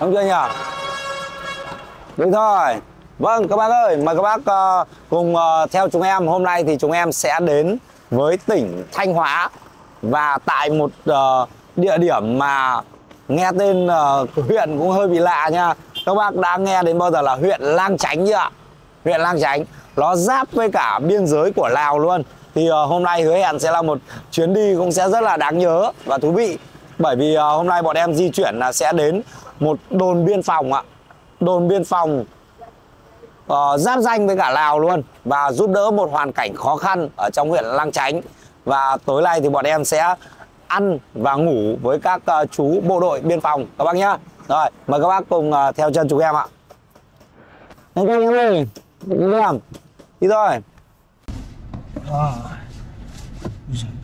Đúng chưa nhỉ? Đúng rồi. Vâng các bác ơi, mời các bác cùng theo chúng em. Hôm nay thì chúng em sẽ đến với tỉnh Thanh Hóa và tại một địa điểm mà nghe tên huyện cũng hơi bị lạ nha. Các bác đã nghe đến bao giờ là huyện Lang Chánh chưa ạ? Huyện Lang Chánh nó giáp với cả biên giới của Lào luôn. Thì hôm nay hứa hẹn sẽ là một chuyến đi cũng sẽ rất là đáng nhớ và thú vị. Bởi vì hôm nay bọn em di chuyển là sẽ đến một đồn biên phòng ạ. Đồn biên phòng giáp ranh với cả Lào luôn. Và giúp đỡ một hoàn cảnh khó khăn ở trong huyện Lang Chánh. Và tối nay thì bọn em sẽ ăn và ngủ với các chú bộ đội biên phòng các bác nhá. Rồi, mời các bác cùng theo chân chúng em ạ. Anh em ơi, đi rồi.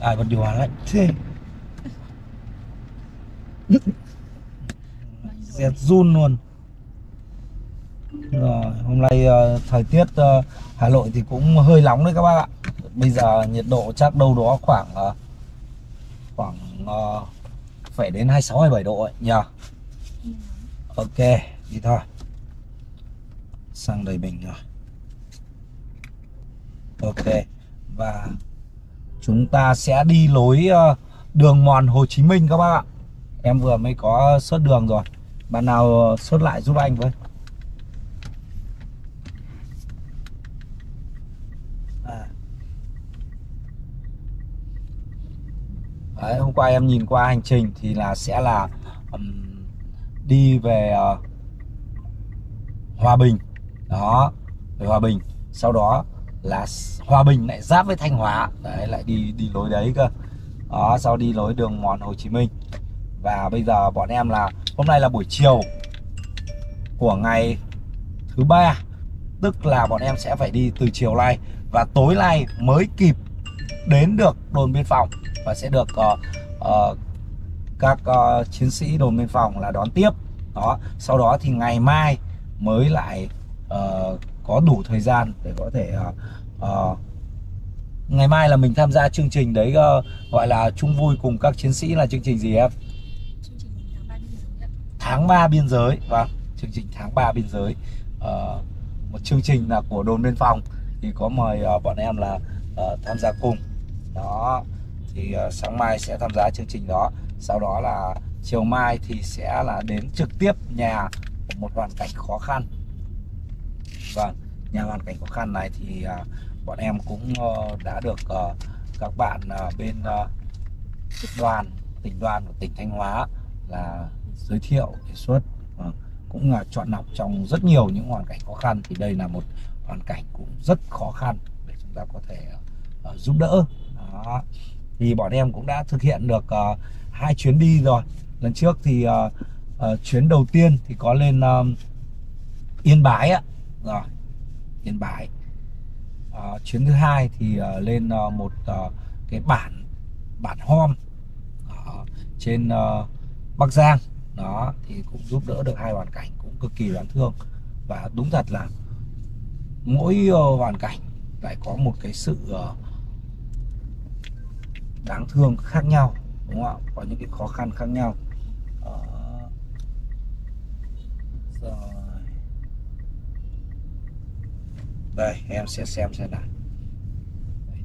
Ai bật điều hòa lạnh thế. Rét run luôn. Rồi, hôm nay thời tiết Hà Nội thì cũng hơi nóng đấy các bác ạ. Bây giờ nhiệt độ chắc đâu đó khoảng phải đến 26 27 độ ấy nhờ. Ok, đi thôi. Sang đầy mình rồi. Ok, và chúng ta sẽ đi lối đường mòn Hồ Chí Minh các bác ạ. Em vừa mới có sốt đường rồi. Bạn nào sốt lại giúp anh với. Đấy, hôm qua em nhìn qua hành trình thì là sẽ là đi về Hòa Bình. Đó, về Hòa Bình. Sau đó là Hòa Bình lại giáp với Thanh Hóa. Đấy, lại đi lối đấy cơ. Đó, sau đi lối đường mòn Hồ Chí Minh. Và bây giờ bọn em là hôm nay là buổi chiều của ngày thứ ba, tức là bọn em sẽ phải đi từ chiều nay và tối nay mới kịp đến được đồn biên phòng và sẽ được các chiến sĩ đồn biên phòng là đón tiếp. Đó, sau đó thì ngày mai mới lại có đủ thời gian để có thể ngày mai là mình tham gia chương trình đấy gọi là chung vui cùng các chiến sĩ, là chương trình gì em? Chương trình tháng 3 biên giới. Vâng, chương trình tháng 3 biên giới. Một chương trình là của đồn biên phòng thì có mời bọn em là tham gia cùng. Đó, thì sáng mai sẽ tham gia chương trình đó. Sau đó là chiều mai thì sẽ là đến trực tiếp nhà của một hoàn cảnh khó khăn. Vâng, nhà hoàn cảnh khó khăn này thì bọn em cũng đã được các bạn bên tỉnh đoàn của tỉnh Thanh Hóa là giới thiệu đề xuất, cũng là chọn lọc trong rất nhiều những hoàn cảnh khó khăn. Thì đây là một hoàn cảnh cũng rất khó khăn để chúng ta có thể giúp đỡ. Đó, thì bọn em cũng đã thực hiện được 2 chuyến đi rồi. Lần trước thì chuyến đầu tiên thì có lên Yên Bái ạ. Rồi, Yên Bái. Chuyến thứ hai thì lên một cái bản Hom trên Bắc Giang. Đó, thì cũng giúp đỡ được 2 hoàn cảnh cũng cực kỳ đáng thương. Và đúng thật là mỗi hoàn cảnh lại có một cái sự đáng thương khác nhau, đúng không ạ? Có những cái khó khăn khác nhau. Rồi. Đây, em sẽ xem nào.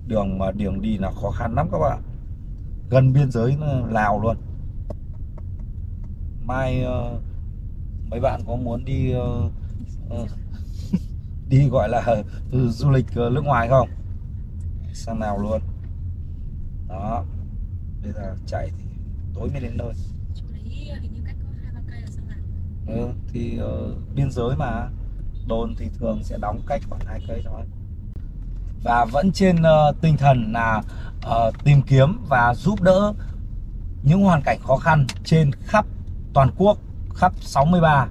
Đường mà đường đi là khó khăn lắm các bạn. Gần biên giới Lào luôn. Mai mấy bạn có muốn đi đi gọi là du lịch nước ngoài không? Sang Lào luôn. Đó. Bây giờ chạy thì tối mới đến nơi. Chỗ đấy hình như cách có 2-3 cây là sang Lào. Ừ, thì biên giới mà. Đồn thì thường sẽ đóng cách khoảng 2 cây thôi. Và vẫn trên tinh thần là tìm kiếm và giúp đỡ những hoàn cảnh khó khăn trên khắp toàn quốc, khắp 63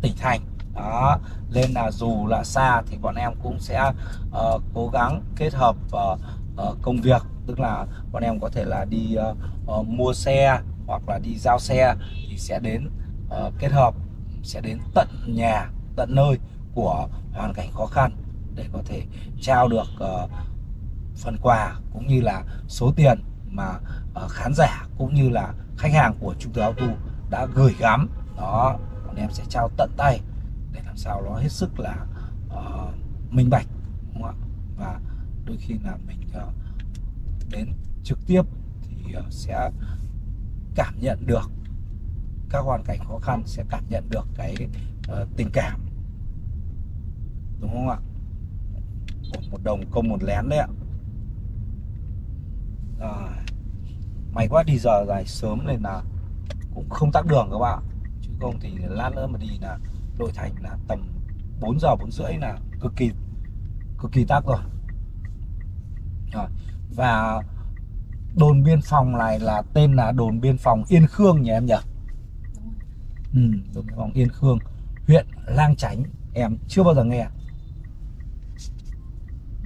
tỉnh thành. Đó, nên là dù là xa thì bọn em cũng sẽ cố gắng kết hợp công việc. Tức là bọn em có thể là đi mua xe hoặc là đi giao xe thì sẽ đến kết hợp, sẽ đến tận nhà, tận nơi của hoàn cảnh khó khăn để có thể trao được phần quà cũng như là số tiền mà khán giả cũng như là khách hàng của Trung Thực Auto đã gửi gắm. Đó, bọn em sẽ trao tận tay để làm sao nó hết sức là minh bạch, đúng không ạ? Và đôi khi là mình đến trực tiếp thì sẽ cảm nhận được các hoàn cảnh khó khăn, sẽ cảm nhận được cái tình cảm, đúng không ạ? Một đồng công một lén đấy ạ. May quá đi giờ dài sớm nên là cũng không tắc đường các bạn, chứ không thì lát nữa mà đi là Nội Thành là tầm 4 giờ 4 rưỡi là cực kỳ tắc rồi. Và đồn biên phòng này là tên là đồn biên phòng Yên Khương nhỉ em nhỉ? Đồn biên phòng Yên Khương, huyện Lang Chánh, em chưa bao giờ nghe.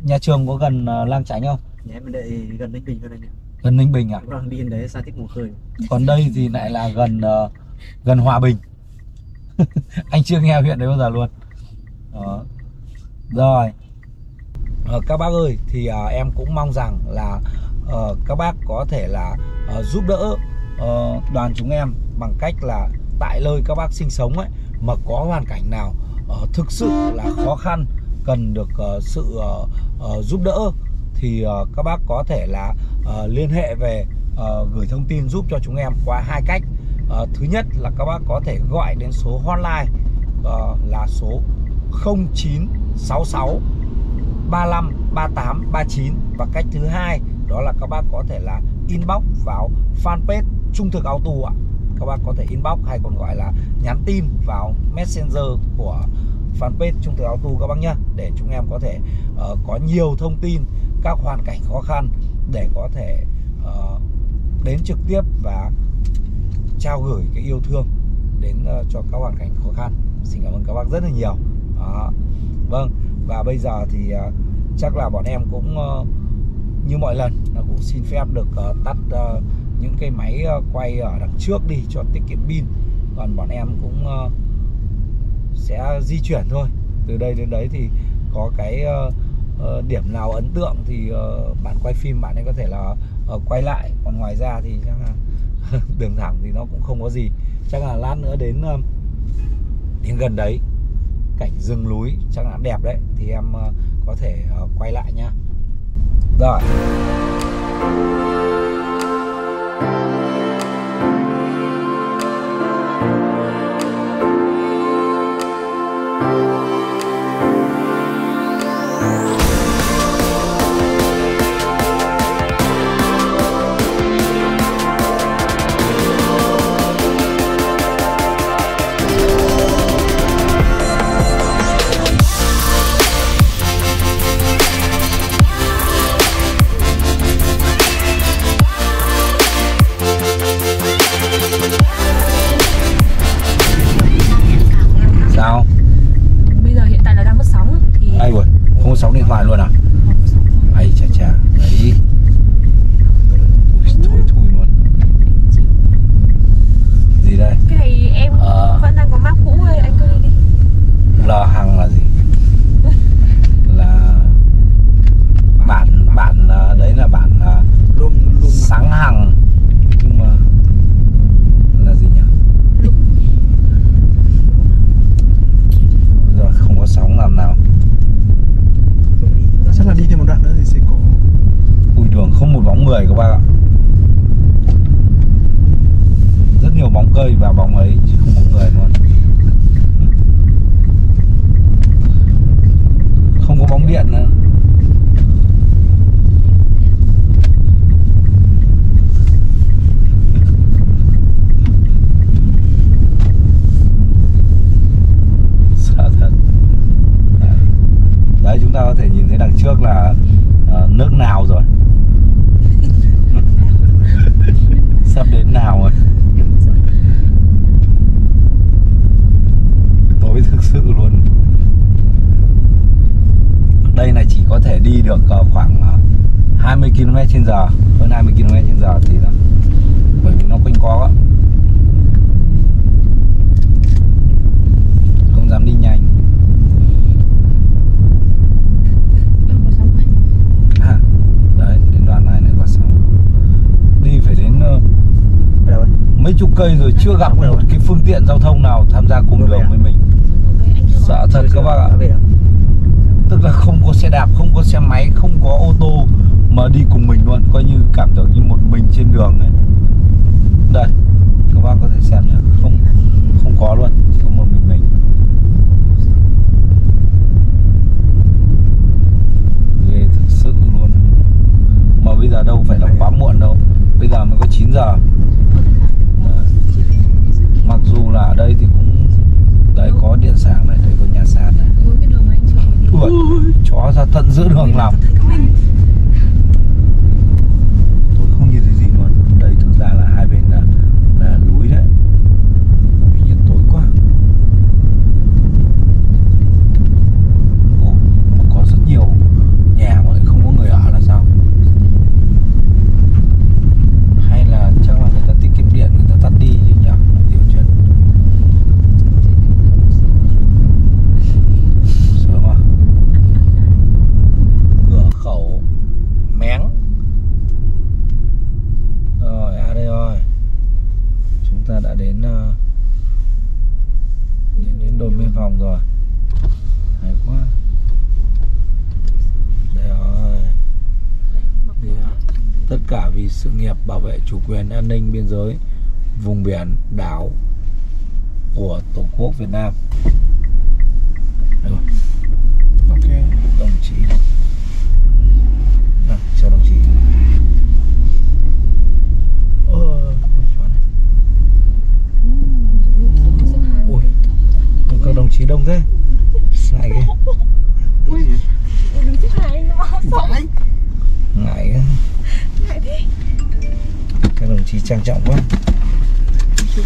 Nhà trường có gần Lang Chánh không? Nhà em đây gần Ninh Bình thôi anh ạ. Gần Ninh Bình à? Vâng, đi đến đấy xa thích mùa khơi. Còn đây thì lại là gần Hòa Bình. Anh chưa nghe huyện đấy bao giờ luôn. Đó. Rồi. Các bác ơi, thì em cũng mong rằng là các bác có thể là giúp đỡ đoàn chúng em bằng cách là tại nơi các bác sinh sống ấy mà có hoàn cảnh nào thực sự là khó khăn cần được sự giúp đỡ thì các bác có thể là liên hệ về gửi thông tin giúp cho chúng em qua hai cách. Thứ nhất là các bác có thể gọi đến số hotline là số 0966 35 38 39, và cách thứ hai đó là các bác có thể là inbox vào fanpage Trung Thực Auto ạ. Các bác có thể inbox hay còn gọi là nhắn tin vào messenger của fanpage Trung Thực Auto các bác nhé, để chúng em có thể có nhiều thông tin các hoàn cảnh khó khăn để có thể đến trực tiếp và trao gửi cái yêu thương đến cho các hoàn cảnh khó khăn. Xin cảm ơn các bác rất là nhiều. Vâng, và bây giờ thì chắc là bọn em cũng như mọi lần cũng xin phép được tắt những cái máy quay ở đằng trước đi cho tiết kiệm pin. Còn bọn em cũng sẽ di chuyển thôi. Từ đây đến đấy thì có cái điểm nào ấn tượng thì bạn quay phim bạn ấy có thể là quay lại. Còn ngoài ra thì chắc là đường thẳng thì nó cũng không có gì. Chắc là lát nữa đến gần đấy, cảnh rừng núi chắc là đẹp đấy, thì em có thể quay lại nhá. Rồi. cây rồi chưa gặp một cái phương tiện giao thông nào tham gia cùng đường với mình. Sợ thật các bác ạ. Tức là không có xe đạp, không có xe máy, không có ô tô mà đi cùng mình luôn, coi như cảm tưởng như một mình trên đường ấy. Đây, các bác có thể xem nhé, không có luôn, chỉ có một mình. Ghê thực sự luôn. Mà bây giờ đâu phải là quá muộn đâu, bây giờ mới có 9 giờ. Mặc dù là ở đây thì cũng đấy có điện sáng này, đây có nhà sàn này. Ui, chó ra tận giữa đường làm. Tôi không nhìn thấy gì luôn. Đây thực ra là hai bên là núi đấy. Tuy nhiên tối quá. Ồ, có rất nhiều nhà mà không có người ở là sao? Hay là chắc là người ta tiết kiệm điện, người ta tắt đi chứ nhỉ? Ta đã đến đồn biên phòng rồi. Hay quá. Đây rồi. Tất cả vì sự nghiệp bảo vệ chủ quyền an ninh biên giới vùng biển đảo của Tổ quốc Việt Nam. Đây rồi. Ok, đồng chí. Nào, chào đồng chí. Các đồng chí đông thế. Này kìa. Ui, đứng trước này nó sợ anh. Ngại á. Ngại thế. Các đồng chí trang trọng quá. Chào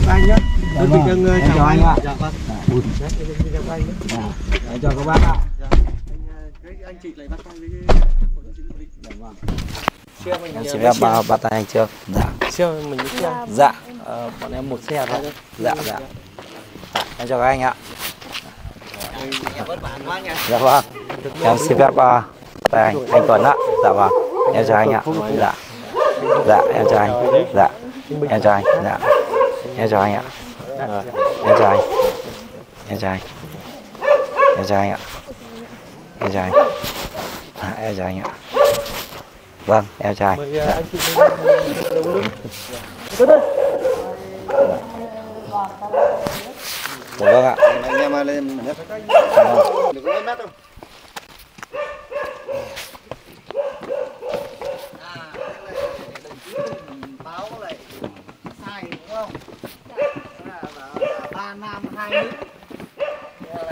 các anh nhé. Đơn vị đang chào anh ạ. Chào các bác ạ. Anh chị lại bắt tay với em sẽ phép ba tay anh trước. Dạ. Chưa mình chưa. Dạ. Bọn em một xe thôi. Dạ dạ. Em chào các anh ạ. Dạ vâng. Em xin phép ba tay anh Tuấn ạ. Dạ vâng. Em chào anh ạ. Dạ. Dạ em chào anh. Dạ. Em chào anh. Dạ. Em chào anh ạ. Em chào anh. Em chào anh. Em chào anh ạ. Em chào anh. Em chào anh ạ. Vâng, em trai. Dạ. Vâng ạ. Anh em lên. Đừng có mát đâu. Báo lại sai đúng không? Ba nam hai nữ.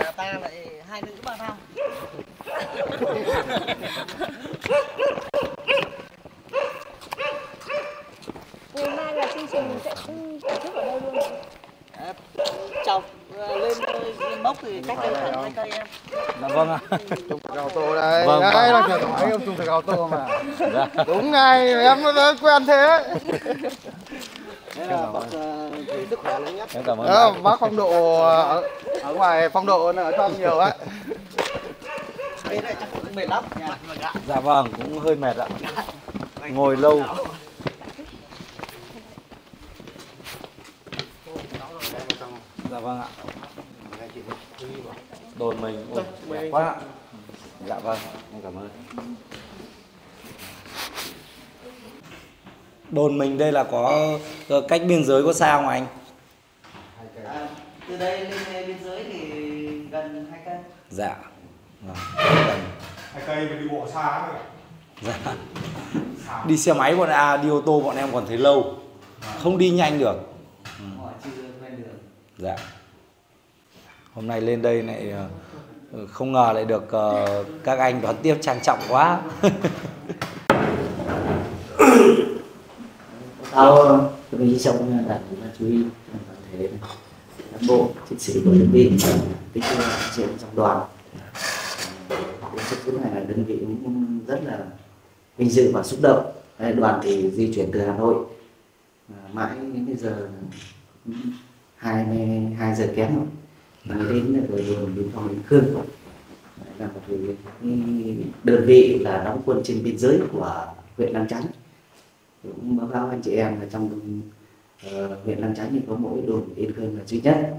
Là ta lại hai nữ ba nam. Ngày mai là chương trình mình sẽ tổ chức ở đây luôn. Chọc lên mốc thì cách đây khoảng cây em. Dạ vâng ạ. Trung Thực Auto đây. Vâng, đây là cửa tỏi em Trung Thực Auto mà. Dạ. Đúng ngay, em nó quen thế. Sức khỏe lớn nhất. Em cảm ơn. Đó, bác phong độ ở ngoài phong độ ở trong nhiều á. Đây này chắc cũng mệt lắm. Dạ vâng, cũng hơi mệt ạ. Ngồi lâu. Dạ vâng ạ. Đồn mình đẹp quá ạ. Dạ vâng, em cảm ơn. Đồn mình đây là có cách biên giới có xa không anh? Từ đây lên biên giới thì gần 2 cây. Dạ. 2 cây mà đi bộ xa lắm rồi. Dạ. Đi xe máy bọn đi ô tô bọn em còn thấy lâu. Không đi nhanh được. Dạ. Hôm nay lên đây lại không ngờ lại được các anh đón tiếp trang trọng quá. Tao tôi hy vọng là đạt được các chú ý trong toàn thể cán bộ chiến sĩ của đơn vị, tích trên trong đoàn. Đến trước phút này là đơn vị cũng rất là vinh dự và xúc động. Đoàn thì di chuyển từ Hà Nội mãi đến bây giờ 22 giờ kém rồi, đến đồn biên phòng Yên Khương. là một đơn vị là đóng quân trên biên giới của huyện Lang Chánh. Cũng báo cáo anh chị em là trong huyện Lang Chánh thì có mỗi đồn Yên Khương là duy nhất.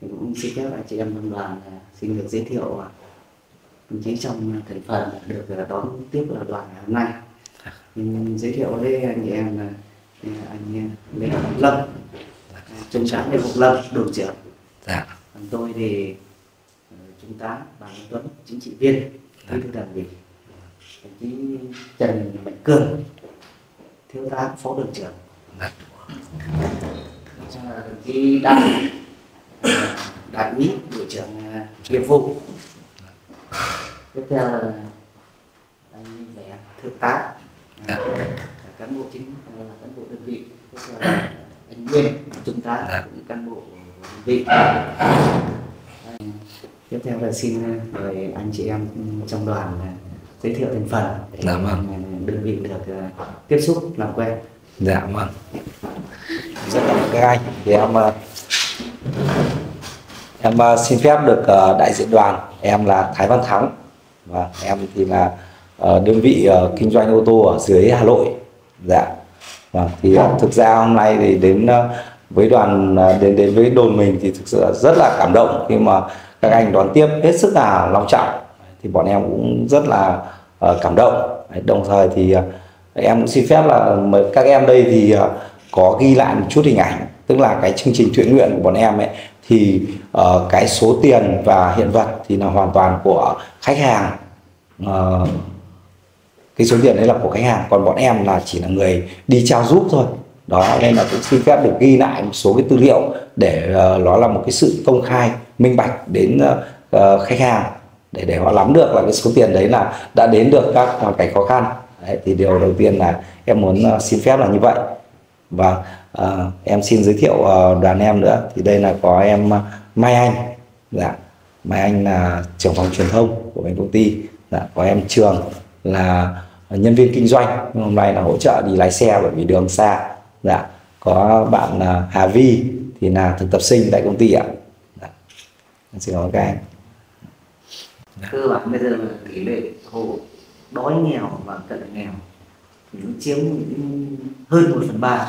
Cũng xin phép anh chị em trong đoàn xin được giới thiệu đồng chí trong thành phần được đón tiếp ở đoàn ngày hôm nay. Giới thiệu với anh chị em là anh Lê Ngọc Lâm, Trung tá Lê Ngọc Lâm, đồn trưởng. Còn tôi thì Trung tá Nguyễn Tuấn, chính trị viên, bí thư đảng ủy. Đồng chí Trần Mạnh Cường, thiếu tá phó đồn trưởng. Đồng chí đại úy đội trưởng Hiệp Vũ. Tiếp theo là anh Lẻ, thượng tá, cán bộ đơn vị. Tiếp theo là anh Nguyên, trung tá, cũng cán bộ đơn vị. Tiếp theo là xin mời anh chị em trong đoàn giới thiệu thành phần để đơn vị được tiếp xúc làm quen. Dạ vâng. Rất cảm ơn các anh. Thì em xin phép được đại diện đoàn, em là Thái Văn Thắng và em thì là đơn vị kinh doanh ô tô ở dưới Hà Nội. Dạ. Và thì thực ra hôm nay thì đến với đoàn, đến với đồn mình thì thực sự rất là cảm động khi mà các anh đón tiếp hết sức là long trọng, thì bọn em cũng rất là cảm động. Đồng thời thì em cũng xin phép là các em đây thì có ghi lại một chút hình ảnh, tức là cái chương trình thiện nguyện của bọn em ấy, thì cái số tiền và hiện vật thì là hoàn toàn của khách hàng, cái số tiền đấy là của khách hàng, còn bọn em là chỉ là người đi trao giúp thôi đó, nên là cũng xin phép được ghi lại một số cái tư liệu để nó là một cái sự công khai minh bạch đến khách hàng để họ nắm được là cái số tiền đấy là đã đến được các hoàn cảnh khó khăn. Đấy, thì điều đầu tiên là em muốn xin phép là như vậy. Và em xin giới thiệu đoàn em nữa, thì đây là có em Mai Anh. Dạ, Mai Anh là trưởng phòng truyền thông của bên công ty. Dạ, có em Trường là nhân viên kinh doanh, nhưng hôm nay là hỗ trợ đi lái xe bởi vì đường xa. Dạ, có bạn Hà Vi thì là thực tập sinh tại công ty ạ. Dạ, xin cảm ơn các anh. Cơ bản bây giờ tỷ lệ hộ đói nghèo và cận nghèo cũng chiếm hơn 1/3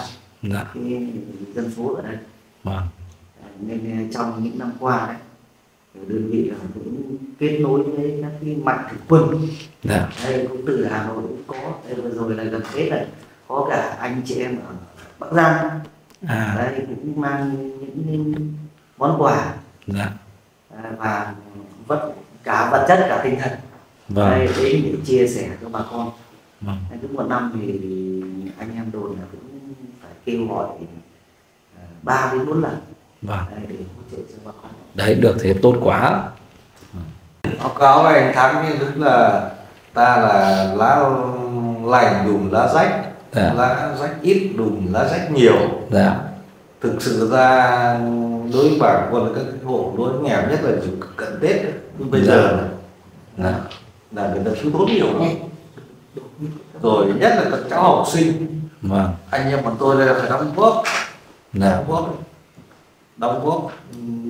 dân số ở đây. Nên trong những năm qua đấy, đơn vị cũng kết nối với các cái mạnh thường quân. Đây cũng từ Hà Nội cũng có, đây vừa rồi là gần Tết này có cả anh chị em ở Bắc Giang đây cũng mang những món quà và vật cả vật chất cả tinh thần. Đây đến những chia sẻ cho bà con. Cứ một năm thì anh em đồn là cũng phải kêu gọi 3 đến 4 lần để hỗ trợ cho bà con. Đấy, được thế tốt quá. Báo cáo với anh Thắng thì đúng là ta là lá lành đùm lá rách, lá rách ít đùm lá rách nhiều. Thực sự ra đối với bà con là các hộ đối nghèo nhất là cận Tết bây giờ này là người ta thiếu thốn nhiều lắm. Rồi nhất là các cháu học sinh, anh em bọn tôi đây là phải đóng góp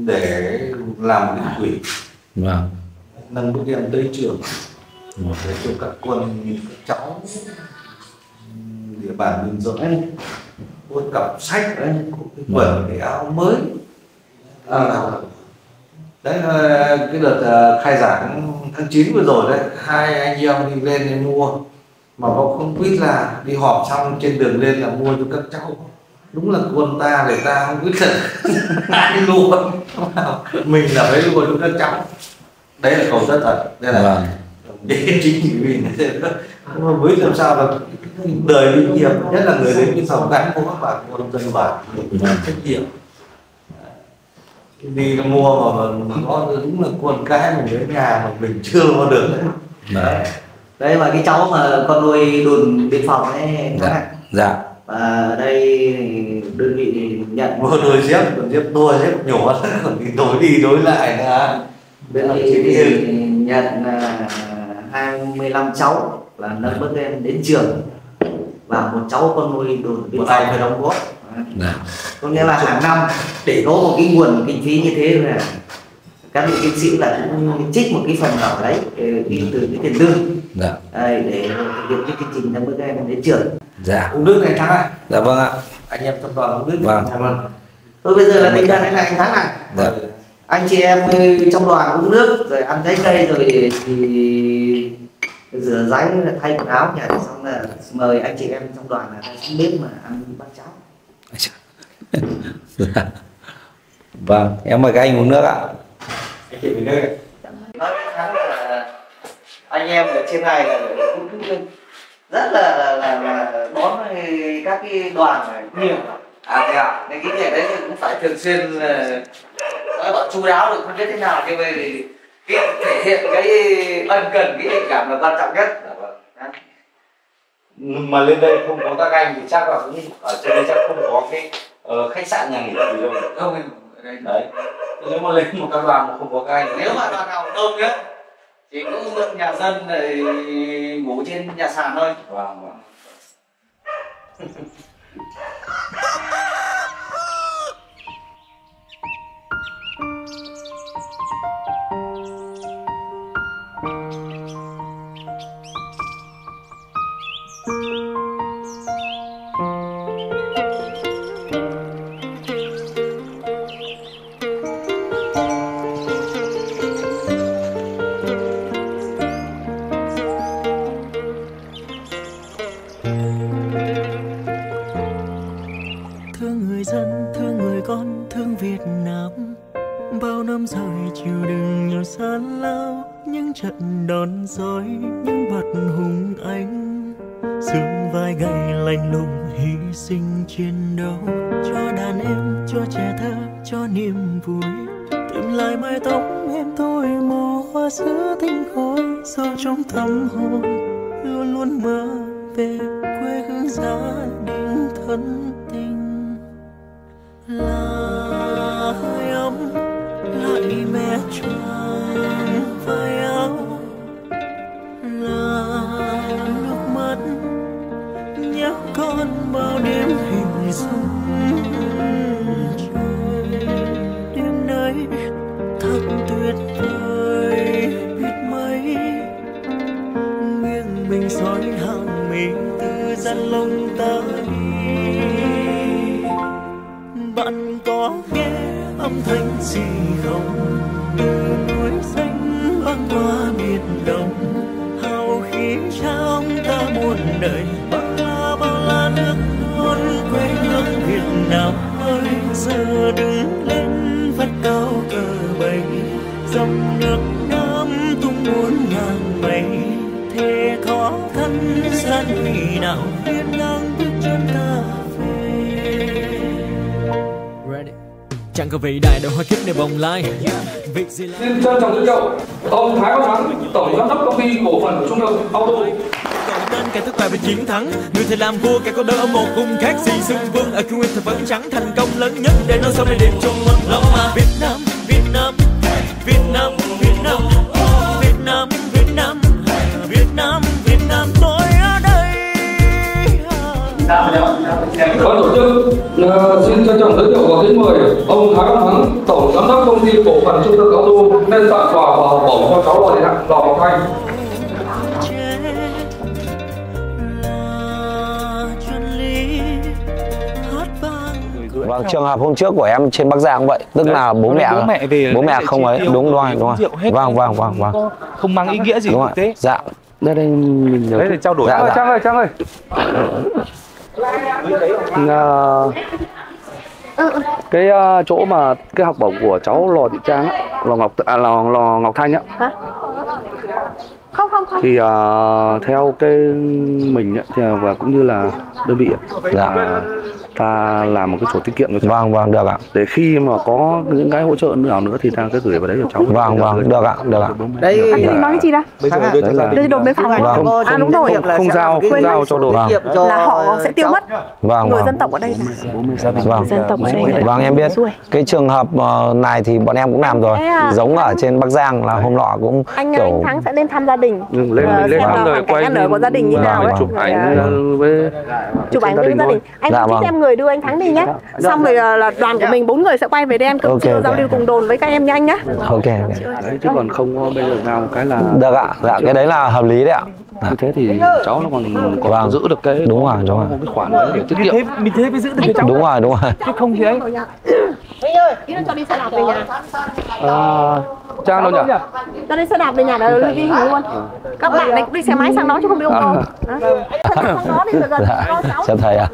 để làm một cái quỹ nâng bước em tới trường để cho các con các cháu địa bàn biên giới có cặp sách đấy, quần cái áo mới. Đấy cái đợt khai giảng tháng 9 vừa rồi đấy, hai anh em đi lên để mua mà nó không biết là đi họp xong trên đường lên là mua cho các cháu. Đúng là quân ta để ta không biết là ai luôn, mình là phải mua cho các cháu. Đấy là cầu rất thật, đây là để chính chỉ vì mới làm sao là đời lý nghiệp, nhất là người đến cái phòng gắn của các bạn của dân bản trách nhiệm đi mua mà nó đúng là con cái mình đến nhà mà mình chưa mua được đấy. Đấy mà cái cháu mà con nuôi đồn biên phòng ấy. Và đây đơn vị nhận mua đôi dép, còn dép tôi dép nhỏ còn đi đối lại là đơn vị nhận 25 cháu là nâng bước em đến trường và một cháu con nuôi đồn biên phòng phải đóng góp. Có nghĩa là hàng năm để có một cái nguồn kinh phí như thế là các vị chiến sĩ là cũng trích một cái phần nào đấy từ cái tiền lương để thực hiện cái chương trình năm mươi các em đến trường. Dạ. Ông Đức này Thắng ạ. Dạ vâng ạ. Anh em trong đoàn ông Đức. Vâng. Thôi bây giờ là mình đang là anh Thắng này. Dạ. Anh chị em trong đoàn uống nước rồi ăn trái cây rồi thì rửa ráy thay quần áo nhà xong là mời anh chị em trong đoàn là ra xuống bếp mà ăn bát cháo. Vâng, em mời các anh uống nước ạ. Anh chị uống nước ạ. Nói với Thắng là anh em ở trên này là cũng rất là đón các cái đoàn này nhiều. À thế ạ, nên cái việc đấy cũng phải thường xuyên là bọn chú đáo được không biết thế nào nhưng mà cái thể hiện cái ân cần cái tình cảm là quan trọng nhất. Mà lên đây không có các anh thì chắc là cũng ở trên đây chắc không có cái khách sạn nhà nghỉ gì đâu. Không, đấy. Nếu mà lên một các đoàn mà không có các anh, nếu mà đoàn nào đông nhá thì cũng mượn nhà dân này ngủ trên nhà sàn thôi. Vâng. Xin trân trọng giới thiệu ông Thái Văn Thắng, tổng giám đốc công ty cổ phần Trung Thực Auto. Tên kẻ thất bại và chiến thắng, người thầy làm vua kẻ có đỡ ở một vùng khác. Xì xưng vương ở khu vực thật vẫn trắng, thành công lớn nhất để nói sau này đẹp trong mắt lòng mà. Việt Nam, Việt Nam, Việt Nam, Việt Nam, Việt Nam, Việt Nam, Việt Nam, Việt Nam tôi ở đây. Ban tổ chức xin trân trọng giới thiệu và kính mời ông Thái Văn Thắng, tổng giám đốc công ty cổ phần Trung Thực Auto nên tặng quà và học bổng cho cháu Lò Ngọc Thanh. Vâng, trường hợp hôm trước của em trên Bắc Giang cũng vậy, tức đấy, là bố mẹ không ấy, đúng rồi. Vâng. Không mang ý nghĩa gì thực tế. Dạ. Đây mình đấy để trao đổi. Dạ. Trang ơi. Cái chỗ mà cái học bổng của cháu Lò Thị Trang á, Lò Ngọc Thanh á. Hả? Không. Thì theo cái mình á, thì, và cũng như là đơn vị á, là ta làm một cái sổ tiết kiệm cho cháu. Vâng, được ạ. Để khi mà có những cái hỗ trợ nào nữa thì ta cứ gửi vào đấy cho cháu. Vâng, được ạ. Đấy, anh định nói cái gì đó? Bây giờ đồn biên phòng này. À đúng rồi, không giao cho đồn. Là họ sẽ tiêu mất. Người dân tộc ở đây là. Vâng, em biết. Cái trường hợp này thì bọn em cũng làm rồi. Giống ở trên Bắc Giang là hôm nọ cũng anh Thắng sẽ lên thăm gia đình. Lên thăm rồi quay. Chụp ảnh với gia đình. Anh vẫn thích em người đưa anh Thắng đi nhé. Xong rồi là đoàn của mình 4 người sẽ quay về đây ăn cơm trưa, giao lưu cùng đồn với các em nhanh nhé. Ok. Đấy, chứ còn không bây giờ nào cái là. Được ạ, dạ cái đấy là hợp lý đấy ạ. Như thế thì cháu nó còn giữ được cái đúng rồi, đúng rồi. Cái khoản đấy để tiết kiệm. Mình thế mới giữ được cháu. Đúng rồi. Chứ không thì anh. Trang đâu nhỉ? Cho đi xe đạp về nhà là đi hình luôn. Các bạn này cũng đi xe máy sang đó chứ không đi ô tô. Sang đó thì gần cho thầy ạ.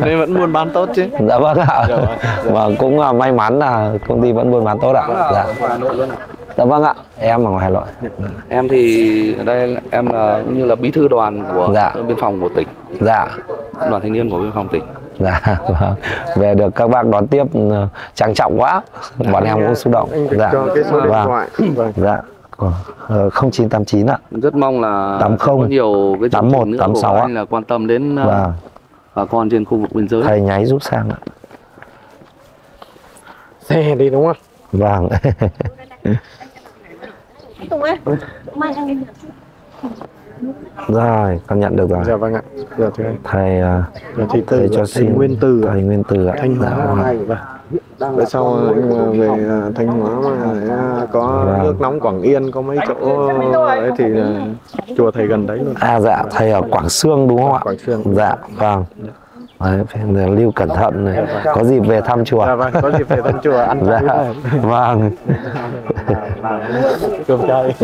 Đây vẫn buôn bán tốt chứ? Dạ vâng ạ. Và cũng may mắn là công ty vẫn buôn bán tốt ạ. Dạ. Dạ vâng ạ, em ở ngoài Hà Nội. Em thì ở đây em là như là bí thư đoàn của biên phòng của tỉnh. Dạ. Đoàn thanh niên của biên phòng tỉnh. Dạ, vâng. Về được các bác đón tiếp trang trọng quá. Bọn em cũng xúc động. Dạ. Cho cái số điện thoại. Dạ. 0989 ạ. Rất mong là 80 có nhiều cái 81 86 anh là quan tâm đến bà con trên khu vực biên giới. Thầy nháy giúp sang ạ. Xe đi đúng không? Vâng. Tùng ơi. Mai anh nhận. Rồi, con nhận được rồi. Dạ vâng ạ. Dạ thưa anh. Thầy cho xin Nguyên Từ. Thầy Nguyên Từ ạ. Thanh Hóa 2 rồi. Về sau về Thanh Hóa có nước nóng Quảng Yên, có mấy chỗ ấy thì chùa thầy gần đấy luôn. À dạ, thầy ở Quảng Xương đúng không ạ? Quảng Xương. Dạ, vâng. Đấy, lưu cẩn thận này. Có dịp về thăm chùa. Dạ vâng, có dịp về thăm chùa ăn. Dạ vâng.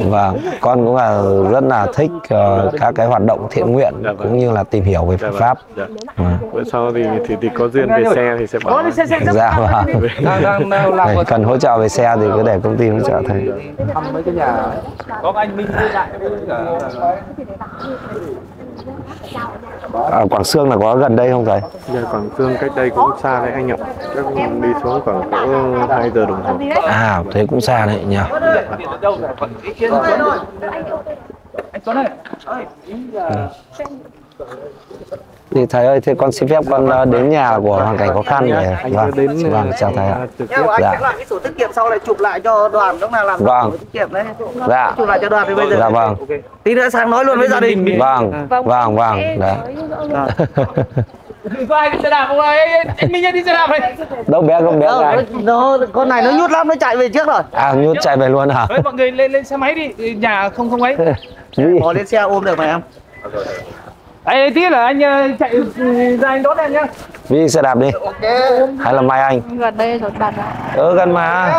Vâng, con cũng là rất là thích các cái hoạt động thiện nguyện cũng như là tìm hiểu về Phật pháp. Bữa sau thì có duyên về xe thì sẽ bảo. Dạ vâng. Cần hỗ trợ về xe thì cứ để công ty hỗ trợ thầy. Có anh Minh lại ở Quảng Xương là có gần đây không thầy? Dạ, Quảng Xương cách đây cũng xa đấy anh ạ. Chắc đi xuống khoảng 2 giờ đồng hồ. À, thế cũng xa đấy nhỉ. Thì thầy ơi, thế con xin phép con đến nhà của hoàn cảnh khó khăn để vâng, chào thầy ạ. Dạ. Cái sổ tiết kiệm sau này chụp lại cho đoàn, lúc nào làm sổ tiết kiệm đấy. Dạ. Chụp lại cho đoàn thì bây giờ. Dạ vâng. Tí nữa sang nói luôn với gia đình. Vâng, vâng, vâng. Đấy. Có ai đi xe đạp không ạ? Anh Minh đi xe đạp này. Đâu bé không bé này. Nó con này nó nhút lắm, nó chạy về trước rồi. À nhút chạy về luôn hả? Đấy, mọi người lên xe máy đi, nhà không ấy. Bỏ lên xe ôm được mày em. Ê, tí là anh chạy ra anh đốt em nhá. Đi xe đạp đi. Hay là Mai Anh? Gần đây rồi đạp ra. Ừ, gần mà.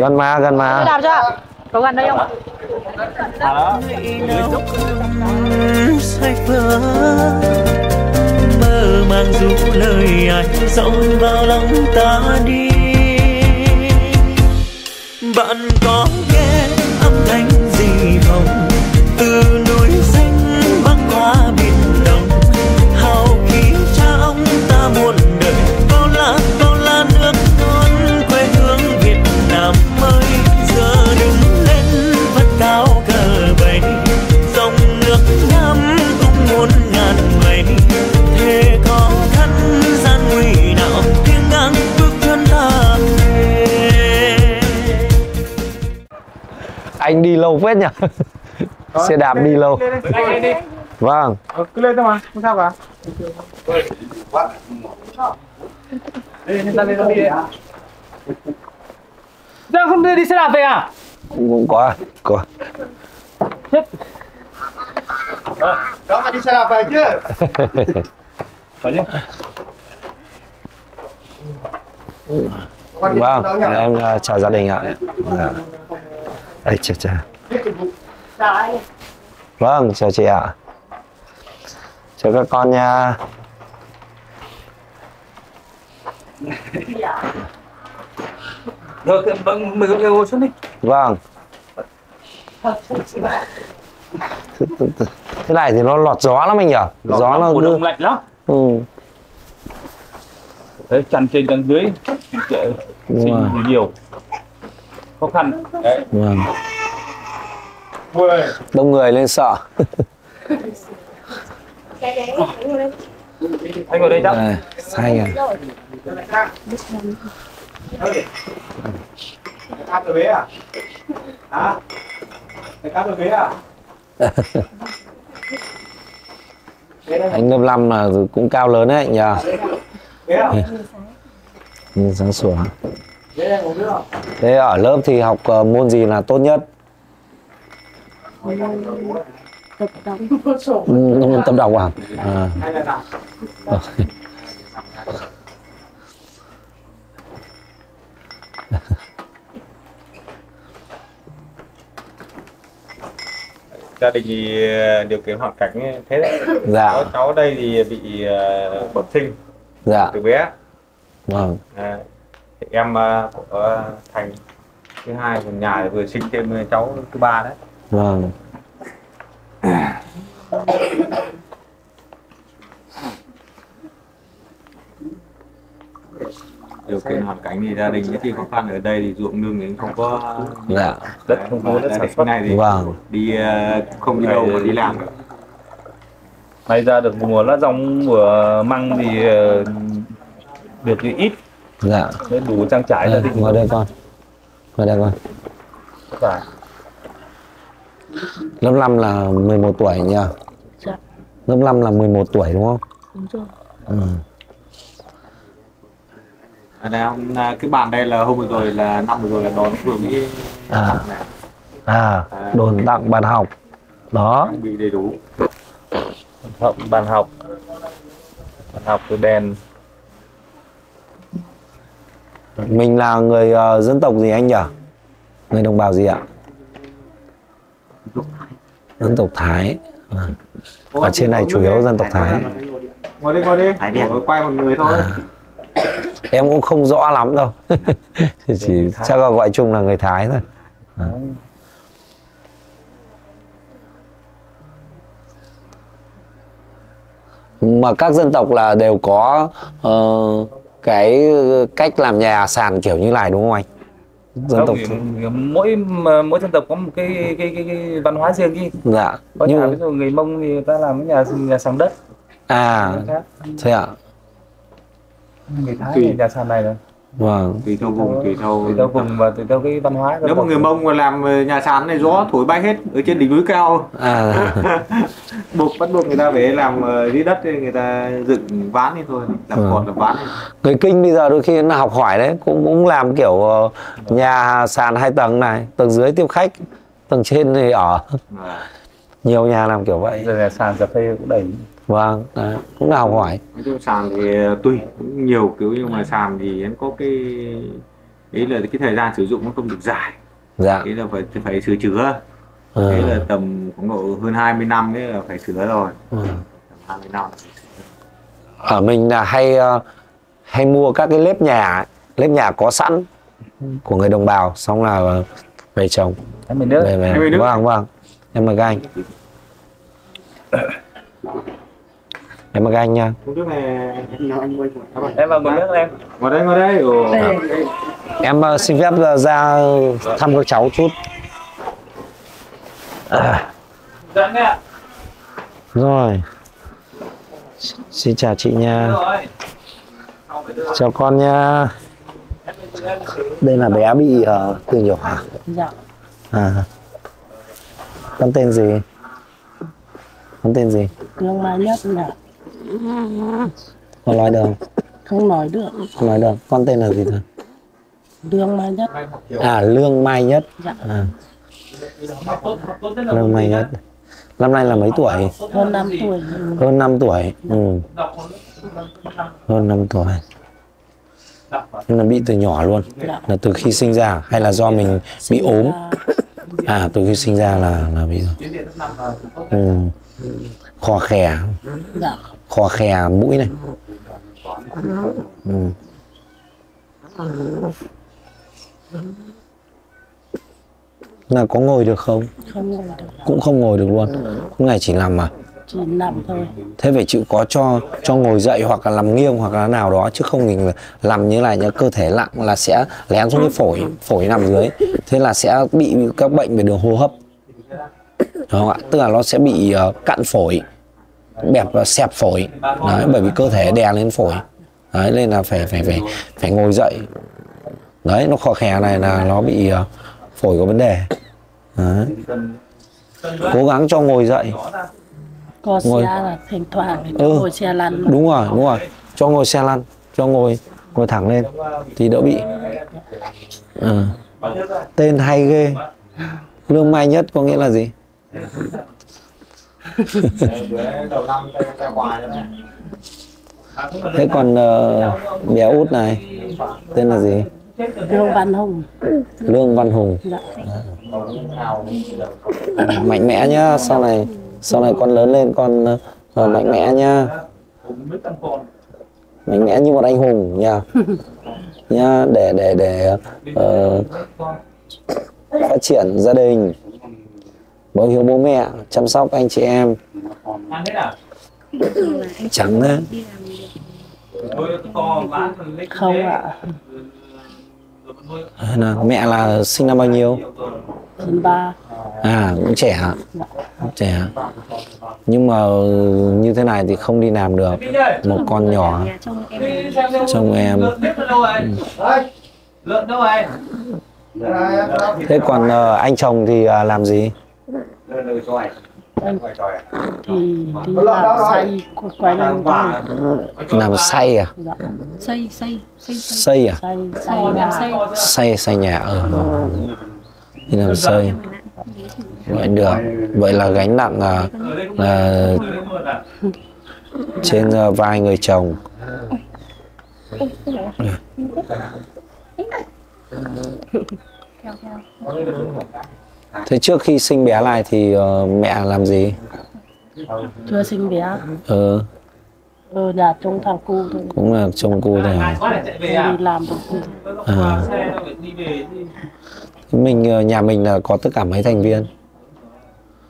Gần mà, gần mà. Xe đạp chưa? Có gần đây không ạ? Mơ màng dù lời anh rộng vào lòng ta đi. Bạn có nghe âm thanh gì không? Từ núi xanh bắc qua biển đông, hào khí cha ông ta muôn đời. Bao la nước non quê hương Việt Nam ơi, giờ đứng lên vất cao cờ bay. Dòng nước Nam cũng muốn ngàn mây. Thế khó khăn gian nguy nào tiếng ngang bước chân ta về. Anh đi lâu phết nhỉ? Xe đạp đi lâu. Đi. Vâng. Cứ lên thôi mà, không sao cả. Giờ không đi xe đạp về à? Cũng có. Chết. Đó mà đi xe đạp về chứ. Vâng, em chào gia đình ạ. Đây, chào. Vâng, chào chị ạ. Chào các con nha. Được, mình cũng ngồi xuống đi. Vâng. Thế này thì nó lọt gió lắm anh nhỉ? Gió nó đông lạnh lắm. Ừ. Đấy, chăn trên chăn dưới sinh nhiều. Khó khăn. Đấy. Vâng. Đông người lên sợ. Anh ngồi đây chắc. Sai à. Cá từ bế à? Hả? Cá từ bế à? Anh lớp 5 là cũng cao lớn đấy nhờ. Nhìn sáng sủa. Thế ở lớp thì học môn gì là tốt nhất? Tập đọc à? À. Gia đình thì điều kiện hoàn cảnh thế đấy. Dạ. Có cháu đây thì bị bẩm sinh. Dạ. Từ bé. Vâng. À, thì em của Thành thứ hai, của nhà vừa sinh thêm cháu thứ ba đấy. Vâng. Điều kiện hoàn cảnh thì gia đình thì khó khăn, ở đây thì ruộng nương thì không có. Dạ. Đất không có đất sản xuất này thì vâng. Đi không đi đâu mà đi làm. May ra được mùa lá rong mùa măng thì được thì ít. Dạ. Để đủ trang trải gia đình. Ngồi đây con. Ngồi đây con. Dạ. Lớp 5 là 11 tuổi nhỉ? Dạ. Lớp 5 là 11 tuổi đúng không? Đúng rồi. Ừ. Cái bàn đây là hôm vừa rồi là năm vừa rồi là đón vừa Mỹ đồn tặng bàn học đó, bị đầy đủ bàn học từ đèn. Mình là người dân tộc gì anh nhỉ? Người đồng bào gì ạ? Dân tộc Thái. Ở trên này chủ yếu dân tộc Thái. Ngồi đi, ngồi đi, quay một người thôi. Em cũng không rõ lắm đâu. Chỉ chắc là gọi chung là người Thái thôi. À. Mà các dân tộc là đều có cái cách làm nhà sàn kiểu như này đúng không anh? Dân tộc mỗi dân tộc có một cái văn hóa riêng đi. Dạ. Có nhà, ví dụ người Mông thì người ta làm cái nhà sàn đất. À. Thế ạ. Người Thái thì nhà sàn này rồi. Vâng. Tùy theo vùng, tùy theo vùng và tùy theo cái văn hóa. Nếu mà người Mông mà làm nhà sàn này gió thổi bay hết ở trên đỉnh núi cao. À. bắt buộc người ta phải làm dưới đất, người ta dựng ván đi thôi, làm cột làm ván. Người Kinh bây giờ đôi khi nó học hỏi đấy, cũng làm kiểu nhà sàn 2 tầng này, tầng dưới tiếp khách, tầng trên thì ở. À. Nhiều nhà làm kiểu vậy. Rồi nhà sàn cà phê cũng đầy. Vâng, cũng là học hỏi. Sàn thì tùy, cũng nhiều kiểu, nhưng mà sàn thì em có cái ý là cái thời gian sử dụng nó không được dài. Dạ. Thế là phải sửa chữa. Ừ. Thế là tầm khoảng độ hơn 20 năm đấy là phải sửa rồi. Ừ. Tầm 20 năm. Ở mình là hay mua các cái lếp nhà có sẵn của người đồng bào, xong là về trồng. Em mình nước. Về. Vâng, vâng. Em mời các anh. Em mời các anh nha. Nước này em vào nguồn nước em. Ngồi đây, ngồi đây. Em xin phép ra thăm các cháu chút. Rồi. Xin chào chị nha. Chào con nha. Đây là bé bị từ nhỏ hả? Dạ. À. Con tên gì? Con tên gì? Lương Mai Nhất là. Con nói được không? Không nói được. Không nói được. Con tên là gì thôi? Lương Mai Nhất. À, Lương Mai Nhất. Dạ. À. Lương Mai Nhất. Năm nay là mấy tuổi? Hơn 5 tuổi. Hơn 5 tuổi. Ừ. Hơn 5 tuổi. Nên là bị từ nhỏ luôn. Dạ. Là từ khi sinh ra hay là do mình bị ốm? À, từ khi sinh ra là bị rồi. Ừ. Khò khè. Dạ. Khò khè mũi này. Ừ. Là có ngồi được không? Không ngồi được. Cũng không ngồi được luôn. Ngày chỉ nằm mà. Chỉ nằm thôi. Thế phải chịu có cho ngồi dậy hoặc là nằm nghiêng hoặc là nào đó, chứ không mình làm như này, cơ thể lặng là sẽ lén xuống cái phổi nằm dưới. Thế là sẽ bị các bệnh về đường hô hấp. Đúng không ạ? Tức là nó sẽ bị cạn phổi, xẹp phổi. Đấy, bởi vì cơ thể đè lên phổi. Đấy, nên là phải ngồi dậy. Đấy, nó khò khè này là nó bị phổi có vấn đề. Đấy. Cố gắng cho ngồi dậy. Có ngồi xe là thỉnh thoảng thì ngồi xe lăn. Đúng rồi, đúng rồi. Cho ngồi xe lăn, cho ngồi thẳng lên thì đỡ bị. Tên hay ghê. Lương Mai Nhất có nghĩa là gì? Thế còn bé út này tên là gì? Lương Văn Hùng. Lương Văn Hùng. Dạ. Mạnh mẽ nhá, sau này con lớn lên con mạnh mẽ nhá. Mạnh mẽ như một anh hùng nha. Nha, để phát triển gia đình, bảo hiếu bố mẹ, chăm sóc anh chị em. Chẳng đấy. Không ạ. À, mẹ là sinh năm bao nhiêu? 93. À, cũng trẻ hả? Trẻ hả? Nhưng mà như thế này thì không đi làm được. Một con nhỏ trông em. Thế còn anh chồng thì làm gì? Thì làm xay, làm xay à? Xay à? Xay nhà ở. Thì làm xay. Vậy được. Vậy là gánh nặng là trên vai người chồng. Thế trước khi sinh bé này thì mẹ làm gì? Chưa sinh bé. Là trông thằng cu thôi. Cũng là trông cu thôi à? Đi làm được. À. Mình, nhà mình là có tất cả mấy thành viên?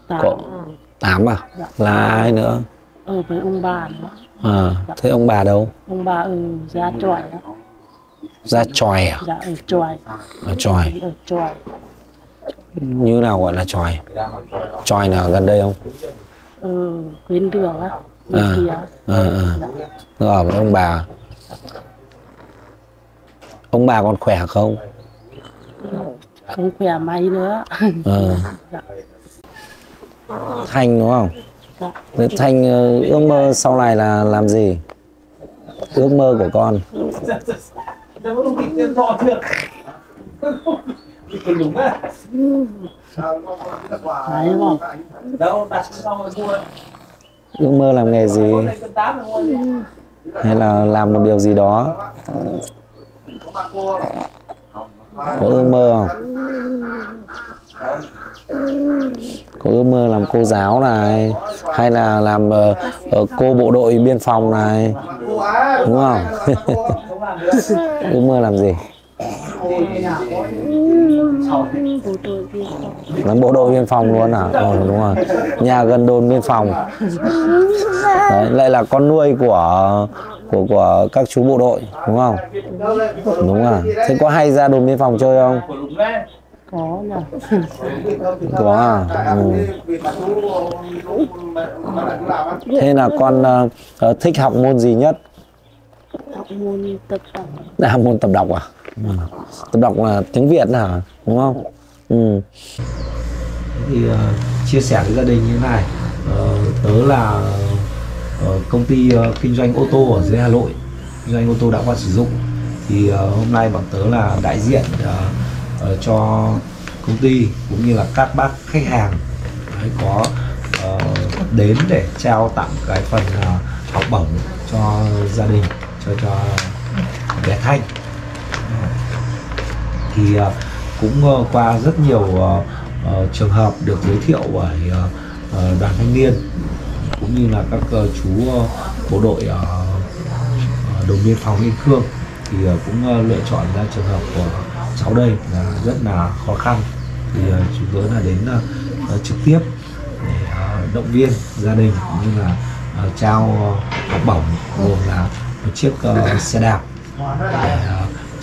8. Có 8 à? Dạ. Là ai nữa? Với ông bà nữa. À, dạ. Thế ông bà đâu? Ông bà ở ra Chòi đó. Ra Chòi à? Dạ, ở Chòi. Ở Chòi. Ở Chòi. Như nào gọi là Chòi? Chòi là gần đây không? Bên đường á. Ở với ông bà. Ông bà còn khỏe không? Không khỏe mấy nữa. Dạ. Thanh đúng không? Dạ. Thanh ước mơ sau này là làm gì? Ước mơ của con. Ước mơ làm nghề gì? Hay là làm một điều gì đó? Có ước mơ không? Có ước mơ làm cô giáo này, hay là làm cô bộ đội biên phòng này, đúng không? Ước mơ làm gì? Làm bộ đội biên phòng luôn à? Đúng rồi. Nhà gần đồn biên phòng. Đấy, lại là con nuôi của các chú bộ đội, đúng không? Đúng à. Thế có hay ra đồn biên phòng chơi không? Có nhờ. Có à? Thế là con thích học môn gì nhất? Học môn tập đọc. À, môn tập đọc à? Ừ. Tập đọc là tiếng Việt hả? Đúng không? Ừ. Thì chia sẻ với gia đình như thế này, tớ là công ty kinh doanh ô tô ở dưới Hà Nội, kinh doanh ô tô đã qua sử dụng. Thì hôm nay bọn tớ là đại diện cho công ty cũng như là các bác khách hàng có đến để trao tặng cái phần học bổng cho gia đình, cho bé Thanh. Thì cũng qua rất nhiều trường hợp được giới thiệu bởi đoàn thanh niên cũng như là các chú bộ đội đồn biên phòng Yên Khương, thì cũng lựa chọn ra trường hợp của cháu đây là rất là khó khăn, thì chúng tôi là đến trực tiếp để động viên gia đình cũng như là trao học bổng gồm là một chiếc xe đạp để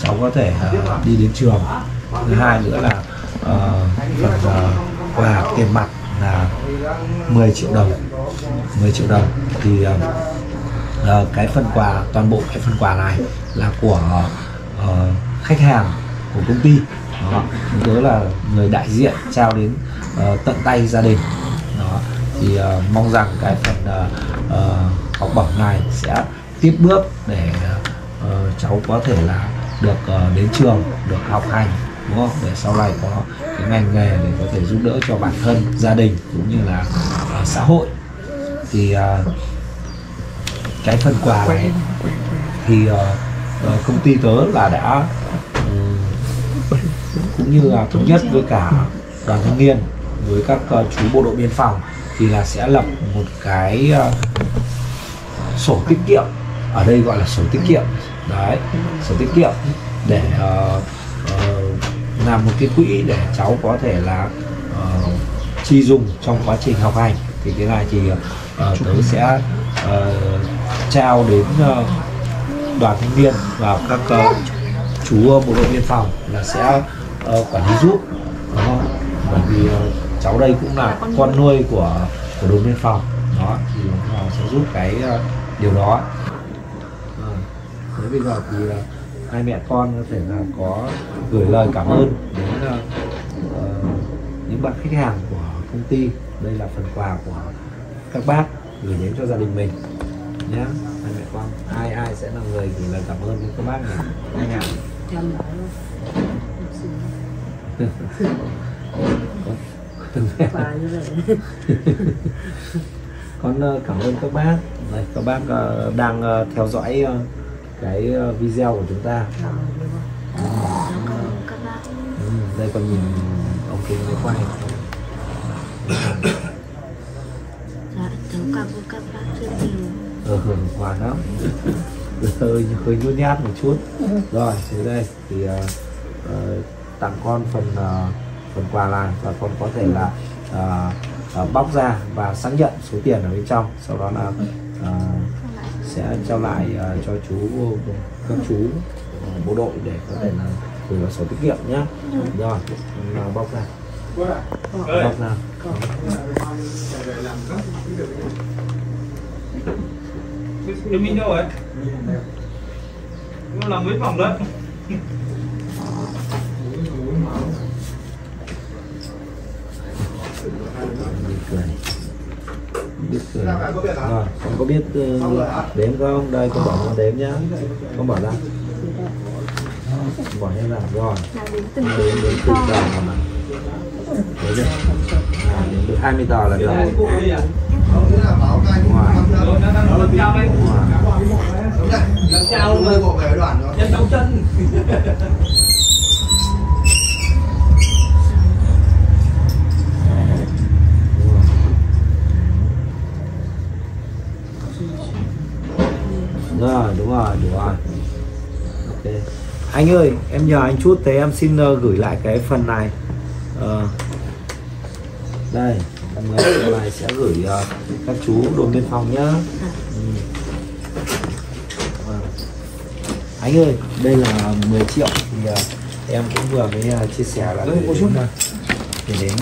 cháu có thể đi đến trường. Thứ hai nữa là phần quà tiền mặt là 10 triệu đồng. Thì cái phần quà, toàn bộ cái phần quà này là của khách hàng của công ty đó. Đó là người đại diện trao đến tận tay gia đình đó. thì mong rằng cái phần học bổng này sẽ tiếp bước để cháu có thể là được đến trường, được học hành, đúng không? Để sau này có cái ngành nghề để có thể giúp đỡ cho bản thân, gia đình cũng như là xã hội. Thì cái phần quà này thì công ty tớ là đã cũng như là thống nhất với cả đoàn thanh niên, với các chú bộ đội biên phòng thì là sẽ lập một cái sổ tiết kiệm, ở đây gọi là sổ tiết kiệm đấy, sổ tiết kiệm để làm một cái quỹ để cháu có thể là chi dùng trong quá trình học hành. Thì cái này thì tớ sẽ trao đến đoàn thanh niên và các chú bộ đội biên phòng là sẽ quản lý giúp, đúng không? Bởi vì cháu đây cũng là con nuôi của đồn biên phòng đó, thì họ sẽ giúp cái điều đó. Thế bây giờ thì hai mẹ con có thể là có gửi lời cảm ơn đến những bạn khách hàng của công ty. Đây là phần quà của các bác gửi đến cho gia đình mình nhé. Hai mẹ con, ai sẽ là người gửi lời cảm ơn đến các bác này? Anh ạ. Con cảm ơn các bác. Đây, các bác đang theo dõi cái video của chúng ta. Đây con nhìn ông kia mới quay. Dạ, cháu cảm ơn các bác rất nhiều. Quà lắm. Hơi nhút nhát một chút. Rồi, thế đây thì tặng con phần quà này, và con có thể là bóc ra và xác nhận số tiền ở bên trong, sau đó là sẽ trao lại cho các chú bộ đội để có thể là gửi vào sổ tiết kiệm nhé. Rồi, bóc ra. Bóc ra. Mình đâu ấy? Nó làm mấy phòng đấy. Biết cười. Rồi, con có biết đếm không? Đây, con bỏ con đếm nhá. Con bỏ ra. Bỏ hết ra, rồi. Đến từ tờ mà. Đấy đấy. Đến từ 20 tờ là được. Rồi, đúng rồi, đủ rồi. Okay. Anh ơi, em nhờ anh chút, thế em xin gửi lại cái phần này. Đây, phần này sẽ gửi các chú đồn biên phòng nhá. Anh ơi, đây là 10 triệu thì em cũng vừa mới chia sẻ là để đến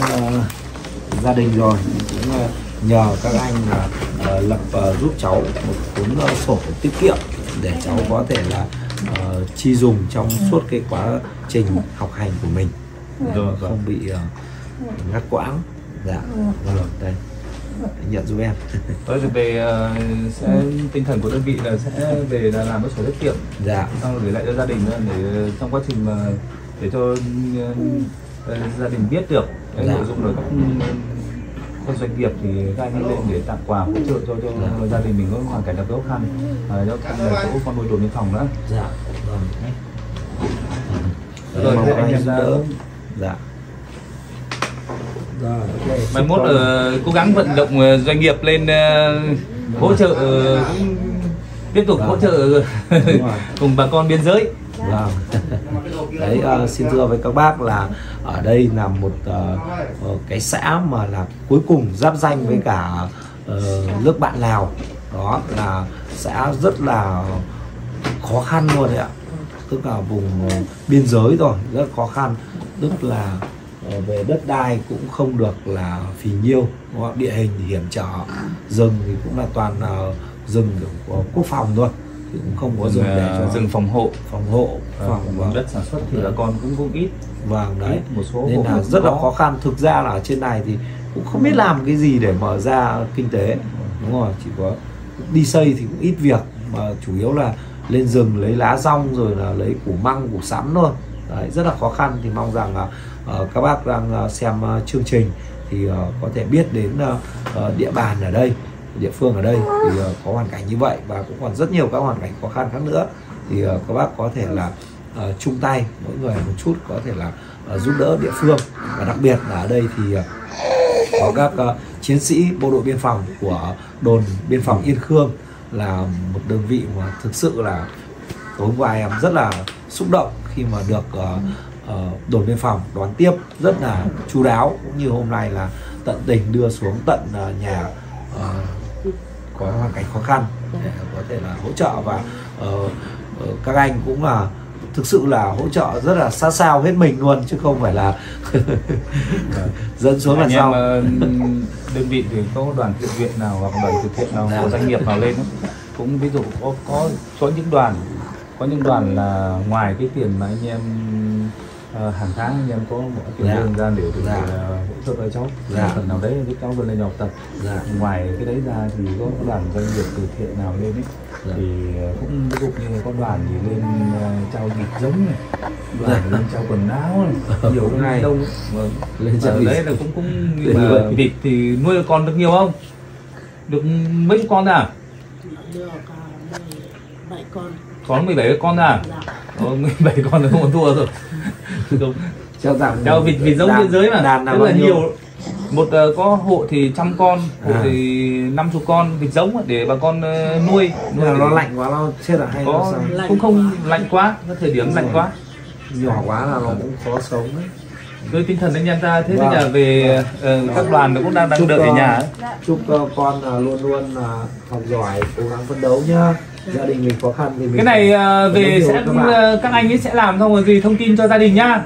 gia đình rồi, cũng nhờ các anh lập giúp cháu một cuốn sổ tiết kiệm để cháu có thể là chi dùng trong suốt cái quá trình học hành của mình, rồi không bị ngắt quãng. Dạ, rồi đây, nhận giúp em. Tôi về sẽ tinh thần của đơn vị là sẽ về là làm cái sổ tiết kiệm, dạ, xong gửi lại cho gia đình để trong quá trình mà để cho gia đình biết được cái nội dung rồi các doanh nghiệp thì các anh lên để tặng quà hỗ trợ cho gia đình mình có hoàn cảnh đặc biệt khó khăn, cho các con nuôi đồn biên phòng nữa. Dạ, rồi mong anh em đỡ. Dạ. Mai mốt cố gắng vận động doanh nghiệp lên hỗ trợ, cũng tiếp tục hỗ trợ cùng bà con biên giới. Đấy, xin thưa với các bác là ở đây là một cái xã mà là cuối cùng giáp ranh với cả nước bạn Lào. Đó là xã rất là khó khăn luôn đấy ạ, tức là vùng biên giới rồi, rất khó khăn, tức là về đất đai cũng không được là phì nhiêu, địa hình hiểm trở, rừng thì cũng là toàn rừng của quốc phòng thôi, thì cũng không có rừng để cho rừng phòng hộ, đất sản xuất thì bà con cũng ít, vàng đấy, một số nên là rất là khó khăn. Thực ra là ở trên này thì cũng không biết làm cái gì để mở ra kinh tế. Đúng rồi, chỉ có đi xây thì cũng ít việc, mà chủ yếu là lên rừng lấy lá rong rồi là lấy củ măng, củ sắn thôi. Đấy, rất là khó khăn. Thì mong rằng các bác đang xem chương trình thì có thể biết đến địa bàn ở đây, địa phương ở đây thì có hoàn cảnh như vậy, và cũng còn rất nhiều các hoàn cảnh khó khăn khác nữa. Thì các bác có thể là chung tay mỗi người một chút, có thể là giúp đỡ địa phương, và đặc biệt là ở đây thì có các chiến sĩ bộ đội biên phòng của đồn biên phòng Yên Khương, là một đơn vị mà thực sự là tối hôm qua em rất là xúc động khi mà được đồn biên phòng đón tiếp rất là chu đáo, cũng như hôm nay là tận tình đưa xuống tận nhà có hoàn cảnh khó khăn để có thể là hỗ trợ. Và các anh cũng là thực sự là hỗ trợ rất là sát sao hết mình luôn, chứ không phải là dân xuống là sao. Đơn vị thì có đoàn thiện nguyện nào hoặc đoàn từ thiện nào của doanh nghiệp nào lên cũng ví dụ có những đoàn, có những đoàn là ngoài cái tiền mà anh em hàng tháng anh em có mỗi kiểu lương ra để hỗ trợ cho cháu phần nào đấy, giúp cháu vươn lên học tập. Ngoài cái đấy ra thì có đoàn doanh nghiệp từ thiện nào lên ấy thì cũng ví dụ như có đoàn thì lên trao thịt giống này, đoàn lên trao quần áo này, nhiều ngày đông lên trao đấy là cũng như là vịt thì nuôi con được nhiều không? Được mấy con à? Được 7 con. Có 17 con à? 17 con là không còn thua rồi. Trao vịt giống biên giới mà đàn là nhiều. Một có hộ thì 100 con, hộ thì 50 con vịt giống để bà con nuôi. Là nó lạnh quá nó chết là hay nó sao? Cũng không lạnh quá, cái thời điểm lạnh quá, nhỏ quá là nó cũng khó sống đấy. Với tinh thần anh em ta thế thì là về các đoàn cũng đang đợi ở nhà. Chúc con luôn luôn học giỏi, cố gắng phấn đấu nhá. Gia đình mình khó khăn thì mình cái này về sẽ các anh ấy sẽ làm xong rồi gì thông tin cho gia đình nhá.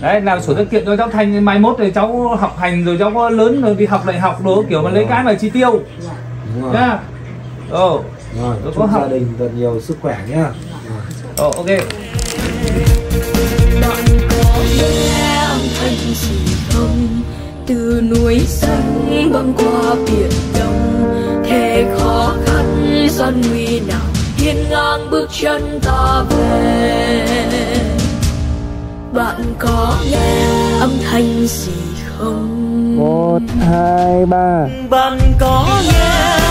Đấy, làm sổ tiết kiệm cho cháu Thanh, mai mốt rồi cháu học hành rồi cháu có lớn rồi đi học lại học đồ kiểu mà lấy cái mà chi tiêu nhá. Chúc gia đình thật nhiều sức khỏe nhá. Ok. Từ núi xanh băng qua biển đông, thế khó khăn gian nguy nào hiên ngang bước chân ta về. Bạn có nghe âm thanh gì không? 1, 2, 3. Bạn có nghe